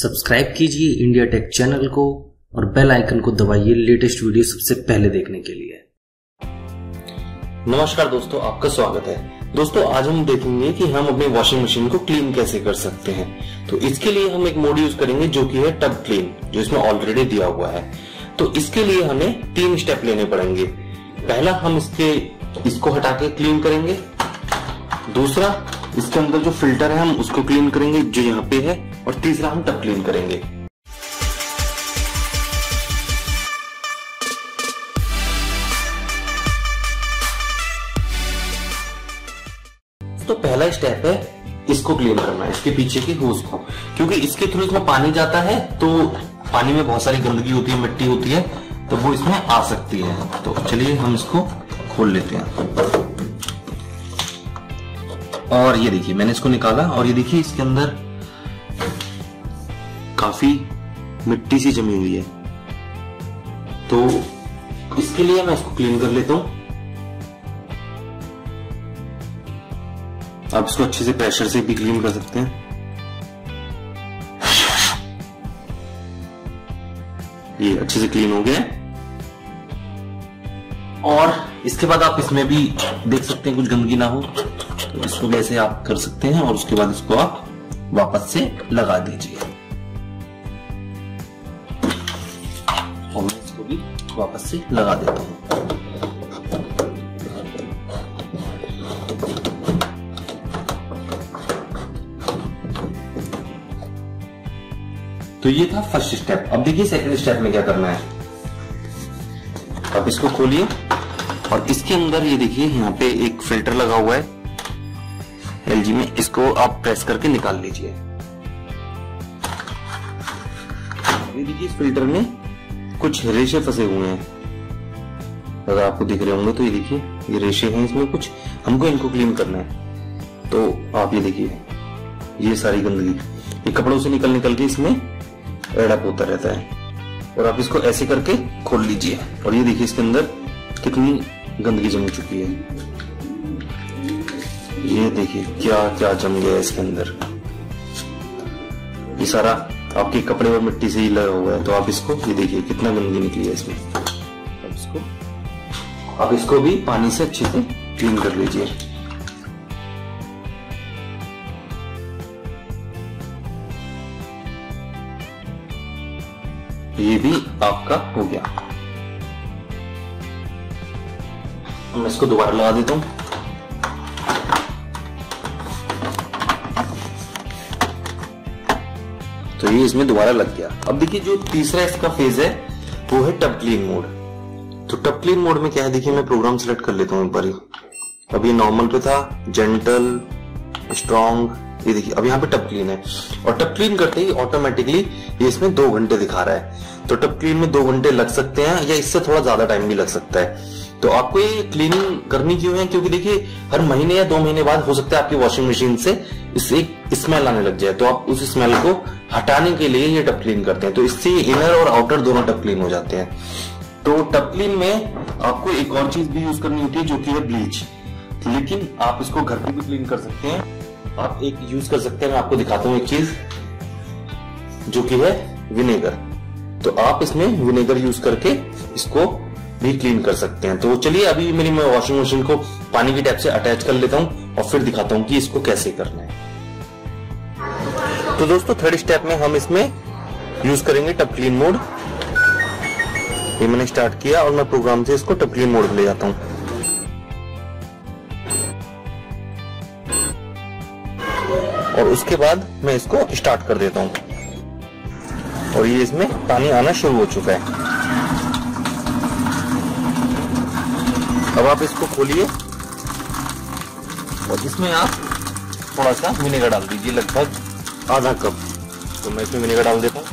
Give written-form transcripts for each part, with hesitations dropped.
Subscribe कीजिए India take channel को और बेल आइकन को दबाइए लेटेस्ट वीडियो सबसे पहले देखने के लिए। नमस्कार दोस्तों, आपका स्वागत है। दोस्तों आज हम देखेंगे कि हम अपनी वॉशिंग मशीन को क्लीन कैसे कर सकते हैं। तो इसके लिए हम एक मोड यूज करेंगे जो कि है टब क्लीन, जो इसमें ऑलरेडी दिया हुआ है। तो इसके लिए हमें 3 स्टेप लेने पड़ेंगे। पहला हम इसको हटा के क्लीन करेंगे। दूसरा, इसके अंदर जो फिल्टर है हम उसको क्लीन करेंगे जो यहाँ पे है। और तीसरा, हम टब क्लीन करेंगे। तो पहला स्टेप है इसको क्लीन करना है, इसके पीछे के होज को, क्योंकि इसके थ्रू इसमें पानी जाता है। तो पानी में बहुत सारी गंदगी होती है, मिट्टी होती है, तो वो इसमें आ सकती है। तो चलिए हम इसको खोल लेते हैं। और ये देखिए मैंने इसको निकाला और ये देखिए इसके अंदर काफी मिट्टी सी जमी हुई है। तो इसके लिए मैं इसको क्लीन कर लेता हूं। आप इसको अच्छे से प्रेशर से भी क्लीन कर सकते हैं। ये अच्छे से क्लीन हो गया। और इसके बाद आप इसमें भी देख सकते हैं कुछ गंदगी ना हो, तो इसको वैसे आप कर सकते हैं। और उसके बाद इसको आप वापस से लगा दीजिए और मैं इसको भी वापस से लगा देता हूं। तो ये था फर्स्ट स्टेप। अब देखिए सेकंड स्टेप में क्या करना है। आप इसको खोलिए और इसके अंदर ये देखिए यहाँ पे एक फिल्टर लगा हुआ है LG में। इसको आप प्रेस करके निकाल लीजिए। ये देखिए इस फिल्टर में कुछ रेशे फंसे हुए हैं, अगर आपको दिख रहे होंगे। तो ये देखिए ये रेशे हैं इसमें कुछ, हमको इनको क्लीन करना है। तो आप ये देखिए ये सारी गंदगी ये कपड़ों से निकल के इसमें एड अप होता रहता है। और आप इसको ऐसे करके खोल लीजिए और ये देखिए इसके अंदर कितनी गंदगी जम चुकी है। ये देखिए क्या क्या जम गया है इसके अंदर। ये सारा आपके कपड़े और मिट्टी से ही लगा हुआ है। तो आप इसको ये देखिए कितना गंदगी निकली है इसमें। अब इसको भी पानी से अच्छे से क्लीन कर लीजिए। ये भी आपका हो गया। मैं इसको दोबारा लगा देता हूं। तो ये इसमें दोबारा लग गया। अब देखिए जो तीसरा इसका फेज है वो है टब क्लीन मोड। तो टब क्लीन मोड में क्या है, देखिए मैं प्रोग्राम सेलेक्ट कर लेता हूँ एक बार। अब ये नॉर्मल पे था, जेंटल, स्ट्रॉन्ग। ये देखिए अब यहाँ पे टब क्लीन है। और टब क्लीन करते ही ऑटोमेटिकली ये इसमें 2 घंटे दिखा रहा है। तो टब क्लीन में 2 घंटे लग सकते हैं या इससे थोड़ा ज्यादा टाइम भी लग सकता है। तो आपको ये क्लीनिंग करनी क्यों है, क्योंकि देखिए हर महीने या 2 महीने बाद हो सकता है आपकी वॉशिंग मशीन से एक स्मेल आने लग जाए। तो आप उस स्मेल को हटाने के लिए ये टब क्लीन करते हैं। तो इससे इनर और आउटर दोनों टब क्लीन हो जाते हैं। तो टब क्लीन में आपको एक और चीज भी यूज करनी होती है जो कि है ब्लीच। लेकिन आप इसको घर पे भी क्लीन कर सकते हैं। आप एक यूज कर सकते हैं, मैं आपको दिखाता हूँ एक चीज जो कि है विनेगर। तो आप इसमें विनेगर यूज करके इसको भी क्लीन कर सकते हैं। तो चलिए अभी मेरी मैं वॉशिंग मशीन को पानी की टैप से अटैच कर लेता हूं और फिर दिखाता हूं कि इसको कैसे करना है। तो दोस्तों थर्ड स्टेप में हम इसमें यूज करेंगे टब क्लीन मोड। ये मैंने स्टार्ट किया और मैं प्रोग्राम से इसको टब क्लीन मोड ले जाता हूं। और उसके बाद मैं इसको स्टार्ट कर देता हूं और ये इसमें पानी आना शुरू हो चुका है। अब आप इसको खोलिए और इसमें आप थोड़ा सा विनेगर डाल दीजिए, लगभग आधा कप। तो मैं इसमें विनेगर डाल देता हूँ।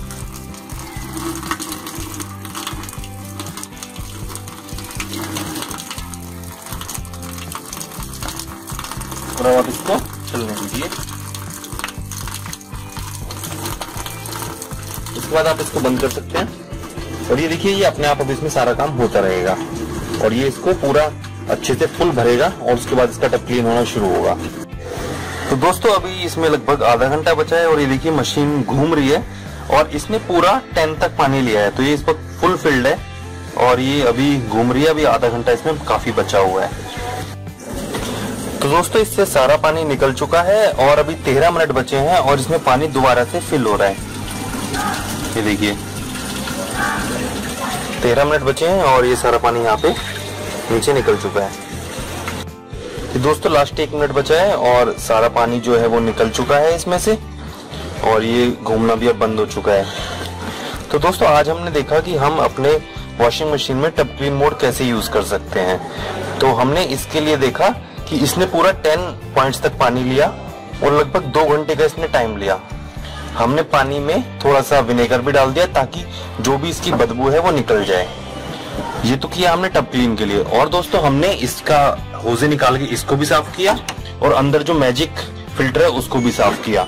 और अब आप इसको चलने दीजिए। इसके बाद आप इसको बंद कर सकते हैं। और ये देखिए ये अपने आप अब इसमें सारा काम होता रहेगा। और ये इसको पूरा अच्छे से फुल भरेगा और उसके बाद इसका टब क्लीन होना शुरू होगा। तो दोस्तों अभी इसमें लगभग आधा घंटा बचा है और ये देखिए मशीन घूम रही है। और इसने पूरा 10 तक पानी लिया है, तो ये इस वक्त फुल फील्ड है और ये अभी घूम रही है। अभी आधा घंटा इसमें काफी बचा हुआ है। तो दोस्तों इससे सारा पानी निकल चुका है और अभी 13 मिनट बचे हैं और इसमें पानी दोबारा से फिल हो रहा है। ये देखिए 13 मिनट बचे हैं और ये सारा पानी यहाँ पे नीचे निकल चुका है। दोस्तों लास्ट 1 मिनट बचा है और सारा पानी जो है वो निकल चुका है इसमें से और ये घूमना भी अब बंद हो चुका है। तो दोस्तों आज हमने देखा कि हम अपने वॉशिंग मशीन में टब क्लीन मोड कैसे यूज कर सकते हैं। तो हमने इसके लिए देखा कि इसने पूरा 10 पॉइंट्स तक पानी लिया और लगभग 2 घंटे का इसने टाइम लिया। हमने पानी में थोड़ा सा विनेगर भी डाल दिया ताकि जो भी इसकी बदबू है वो निकल जाए। ये तो किया हमने टब क्लीन के लिए। और दोस्तों हमने इसका होजे निकाल के इसको भी साफ किया और अंदर जो मैजिक फिल्टर है उसको भी साफ किया।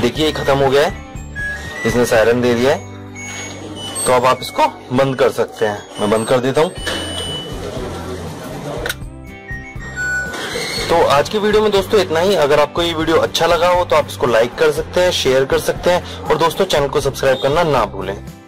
देखिए ये खत्म हो गया है, इसने सायरन दे दिया है। तो अब आप इसको बंद कर सकते हैं, मैं बंद कर देता हूँ। तो आज के वीडियो में दोस्तों इतना ही। अगर आपको ये वीडियो अच्छा लगा हो तो आप इसको लाइक कर सकते हैं, शेयर कर सकते हैं और दोस्तों चैनल को सब्सक्राइब करना ना भूलें।